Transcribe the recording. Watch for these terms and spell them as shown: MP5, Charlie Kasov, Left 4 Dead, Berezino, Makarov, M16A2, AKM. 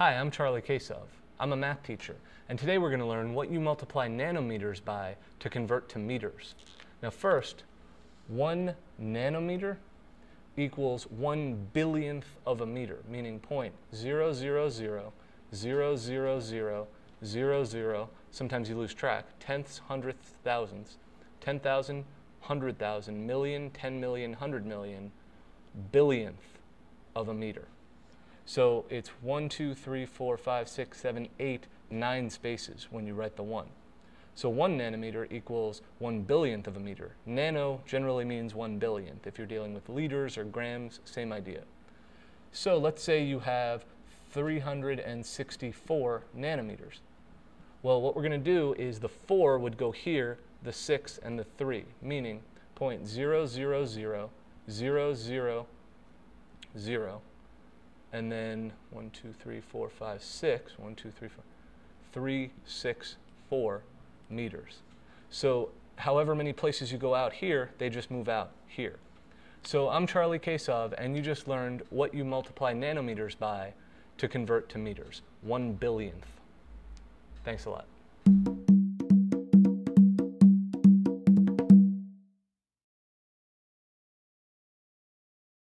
Hi, I'm Charlie Kasov. I'm a math teacher, and today we're going to learn what you multiply nanometers by to convert to meters. Now first, 1 nanometer equals 1 billionth of a meter, meaning 0.000000000, sometimes you lose track, tenths, hundredths, thousandths, 10,000, 100,000, million, 10 million, 100 million, billionth of a meter. So it's 1, 2, 3, 4, 5, 6, 7, 8, 9 spaces when you write the 1. So 1 nanometer equals 1 billionth of a meter. Nano generally means 1 billionth. If you're dealing with liters or grams, same idea. So let's say you have 364 nanometers. Well, what we're going to do is the 4 would go here, the 6 and the 3, meaning 0.0000000. And then 364 meters. So however many places you go out here, they just move out here. So I'm Charlie Kasov, and you just learned what you multiply nanometers by to convert to meters, 1 billionth. Thanks a lot.